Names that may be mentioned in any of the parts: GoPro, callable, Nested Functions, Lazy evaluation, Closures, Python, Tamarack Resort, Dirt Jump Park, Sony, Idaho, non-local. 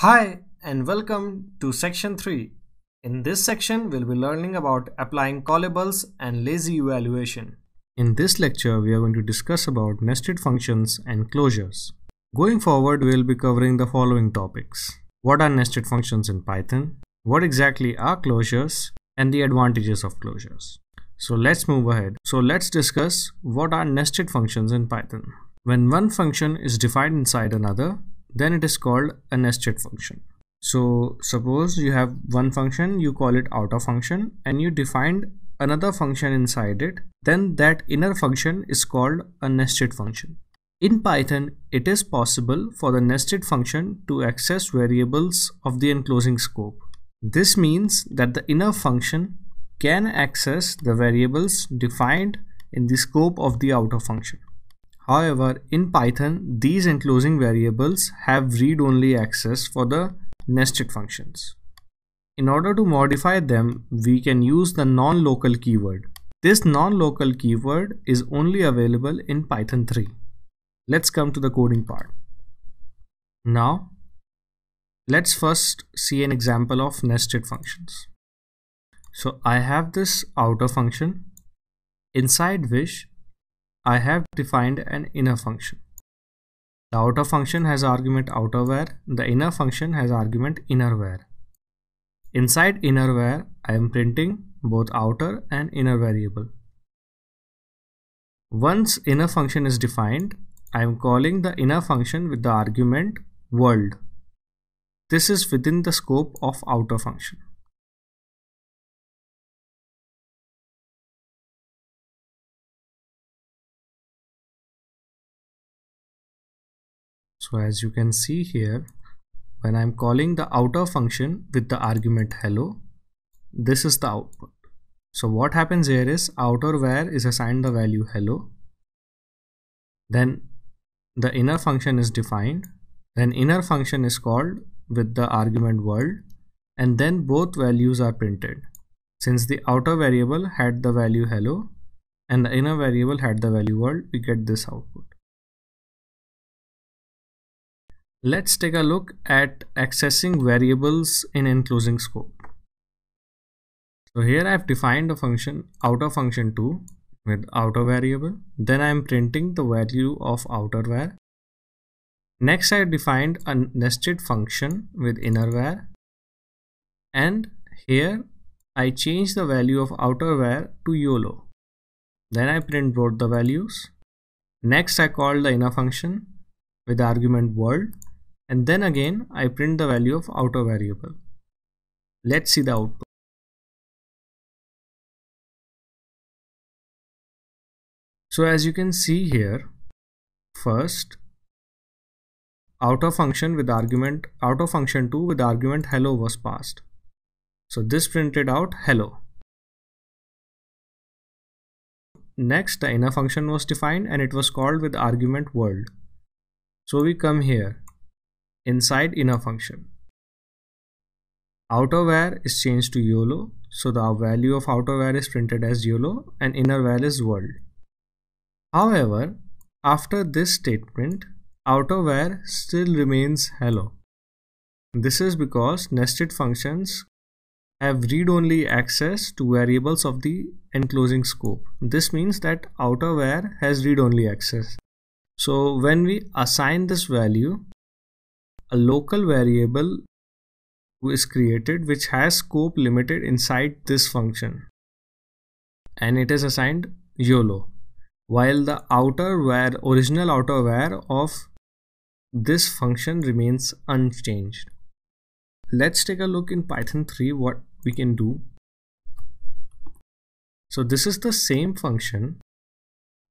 Hi and welcome to section 3. In this section, we'll be learning about applying callables and lazy evaluation. In this lecture, we are going to discuss about nested functions and closures. Going forward, we'll be covering the following topics. What are nested functions in Python? What exactly are closures and the advantages of closures? So let's move ahead. So let's discuss what are nested functions in Python. When one function is defined inside another, then it is called a nested function. So suppose you have one function, you call it outer function, and you defined another function inside it, then that inner function is called a nested function. In Python, it is possible for the nested function to access variables of the enclosing scope. This means that the inner function can access the variables defined in the scope of the outer function. However, in Python, these enclosing variables have read-only access for the nested functions. In order to modify them, we can use the non-local keyword. This non-local keyword is only available in Python 3. Let's come to the coding part. Now, let's first see an example of nested functions. So I have this outer function inside which I have defined an inner function. The outer function has argument outerWhere, the inner function has argument innerWhere. Inside innerWhere, I am printing both outer and inner variable. Once inner function is defined, I am calling the inner function with the argument world. This is within the scope of outer function. So as you can see here, when I'm calling the outer function with the argument hello, this is the output. So what happens here is outer where is assigned the value hello. Then the inner function is defined. Then inner function is called with the argument world, and then both values are printed. Since the outer variable had the value hello and the inner variable had the value world, we get this output. Let's take a look at accessing variables in enclosing scope. So here I've defined a function outer function 2 with outer variable. Then I'm printing the value of outerWhere. Next I defined a nested function with innerWhere. And here I change the value of outerWhere to YOLO. Then I print both the values. Next I call the inner function with the argument world. And then again, I print the value of outer variable. Let's see the output. So as you can see here, first, outer function with argument outer function 2 with argument hello was passed. So this printed out hello. Next, the inner function was defined and it was called with argument world. So we come here. Inside inner function, outerWhere is changed to YOLO, so the value of outerWhere is printed as YOLO and innerWhere is world. However, after this statement, outerWhere still remains hello. This is because nested functions have read-only access to variables of the enclosing scope. This means that outerWhere has read-only access. So when we assign this value, a local variable is created which has scope limited inside this function, and it is assigned YOLO, while the outerWhere, original outerWhere of this function remains unchanged. Let's take a look in Python 3 what we can do. So this is the same function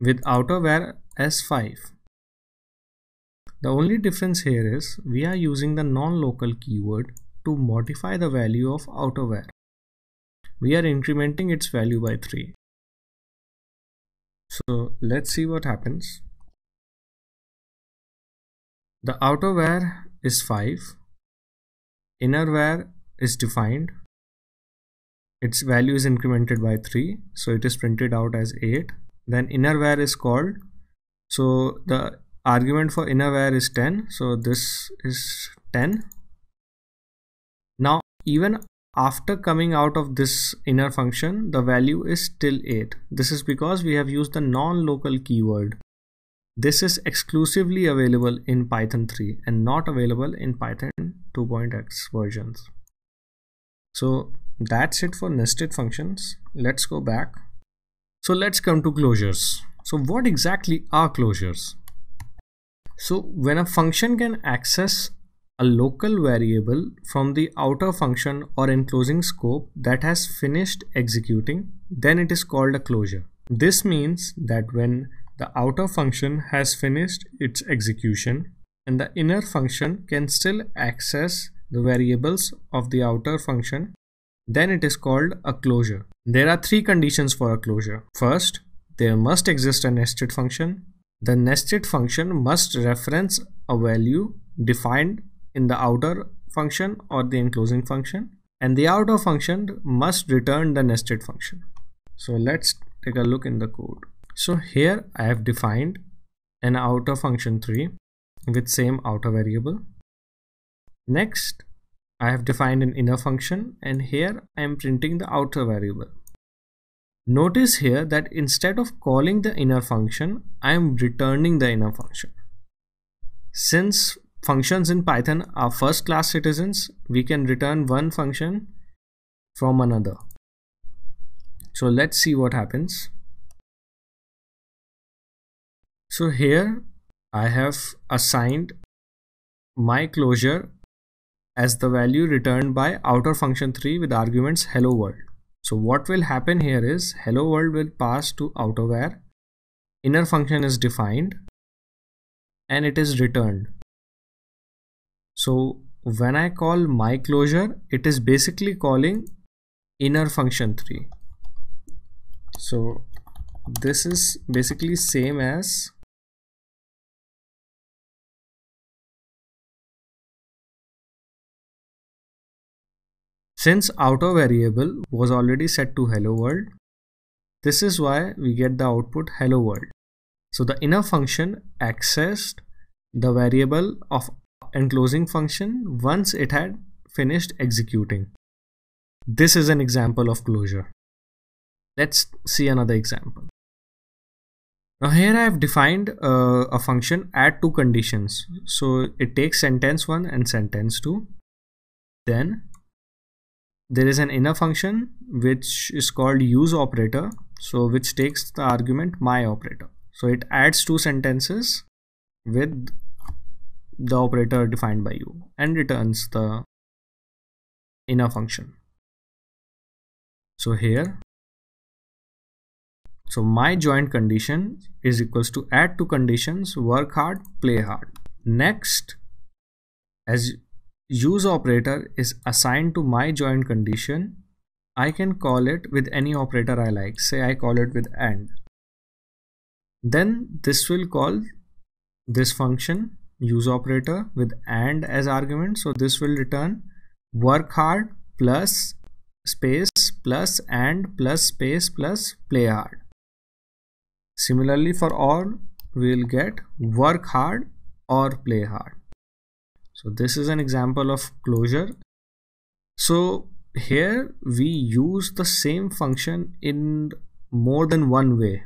with outerWhere as 5. The only difference here is we are using the non-local keyword to modify the value of outerWhere. We are incrementing its value by 3. So let's see what happens. The outerWhere is 5. InnerWhere is defined. Its value is incremented by 3. So it is printed out as 8. Then innerWhere is called. So the argument for innerWhere is 10, so this is 10, Now even after coming out of this inner function, the value is still 8. This is because we have used the non-local keyword. This is exclusively available in Python 3 and not available in Python 2.x versions. So that's it for nested functions. Let's go back. So let's come to closures. So what exactly are closures? So when a function can access a local variable from the outer function or enclosing scope that has finished executing, then it is called a closure. This means that when the outer function has finished its execution and the inner function can still access the variables of the outer function, then it is called a closure. There are three conditions for a closure. First, there must exist a nested function. The nested function must reference a value defined in the outer function or the enclosing function, and the outer function must return the nested function. So let's take a look in the code. So here I have defined an outer function 3 with same outer variable. Next, I have defined an inner function, and here I am printing the outer variable. Notice here that instead of calling the inner function, I am returning the inner function. Since functions in Python are first class citizens, we can return one function from another. So let's see what happens. So here I have assigned my closure as the value returned by outer function 3 with arguments hello world. So what will happen here is hello world will pass to outer var, inner function is defined, and it is returned. So when I call my closure, it is basically calling inner function 3. So this is basically same as since outer variable was already set to hello world, this is why we get the output hello world. So the inner function accessed the variable of enclosing function once it had finished executing. This is an example of closure. Let's see another example. Now here I have defined a function add two conditions. So it takes sentence 1 and sentence 2. Then there is an inner function which is called use operator, so which takes the argument my operator. So it adds two sentences with the operator defined by you and returns the inner function. So here, so my joint condition is equals to add two conditions, work hard, play hard. Next, as use operator is assigned to my joint condition, I can call it with any operator I like. Say I call it with and. Then this will call this function use operator with and as argument, so this will return work hard plus space plus and plus space plus play hard. Similarly for all, we'll get work hard or play hard. So this is an example of closure. So here we use the same function in more than one way,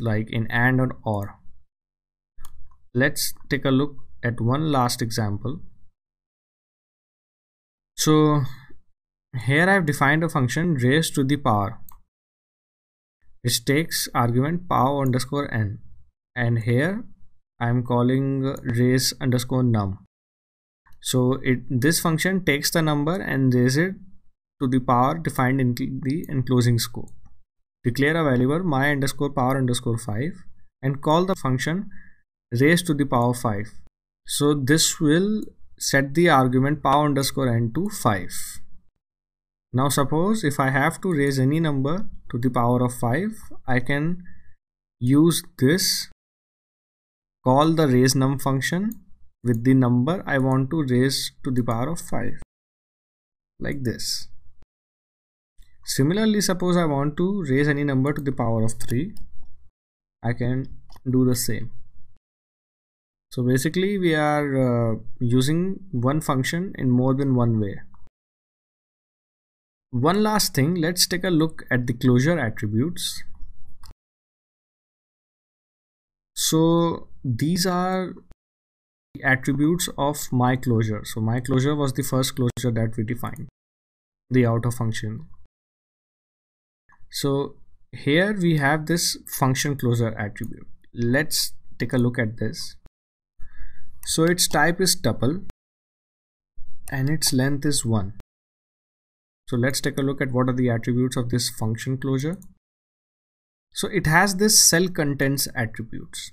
like in and and or. Let's take a look at one last example. So here I have defined a function raised to the power. It takes argument pow underscore n, and here I am calling raise underscore num. So this function takes the number and raises it to the power defined in the enclosing scope. Declare a variable my underscore power underscore 5 and call the function raised to the power 5. So this will set the argument power underscore n to 5. Now suppose if I have to raise any number to the power of 5, I can use this, call the raise num function with the number I want to raise to the power of 5, like this. Similarly, suppose I want to raise any number to the power of 3, I can do the same. So basically we are using one function in more than one way. One last thing, let's take a look at the closure attributes. So these are the attributes of my closure. So my closure was the first closure that we defined, the outer function. So here we have this function closure attribute. Let's take a look at this. So its type is tuple and its length is 1. So let's take a look at what are the attributes of this function closure. So it has this cell contents attributes.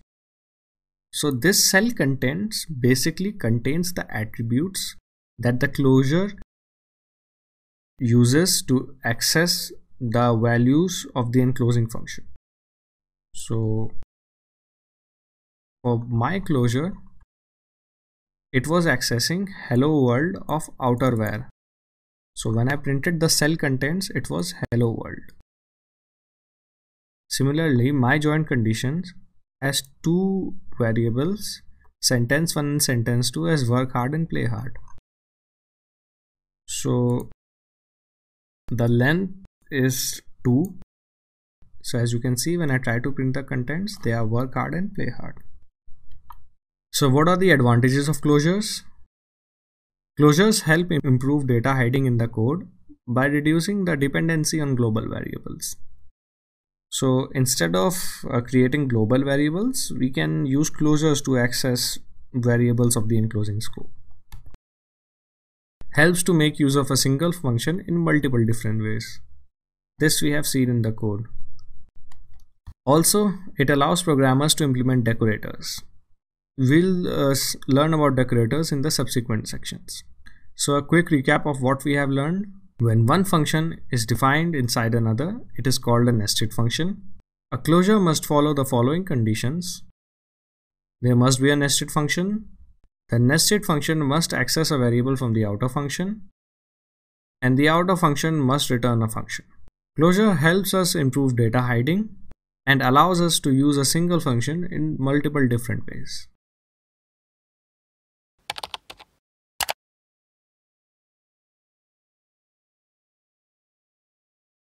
So this cell contents basically contains the attributes that the closure uses to access the values of the enclosing function. So for my closure, it was accessing hello world of outerwear. So when I printed the cell contents, it was hello world. Similarly, my join conditions has two variables, sentence1 and sentence2, as work hard and play hard. So the length is 2. So as you can see, when I try to print the contents, they are work hard and play hard. So what are the advantages of closures? Closures help improve data hiding in the code by reducing the dependency on global variables. So instead of creating global variables, we can use closures to access variables of the enclosing scope. Helps to make use of a single function in multiple different ways. This we have seen in the code. Also, it allows programmers to implement decorators. We'll learn about decorators in the subsequent sections. So a quick recap of what we have learned. When one function is defined inside another, it is called a nested function. A closure must follow the following conditions. There must be a nested function. The nested function must access a variable from the outer function. And the outer function must return a function. Closure helps us improve data hiding and allows us to use a single function in multiple different ways.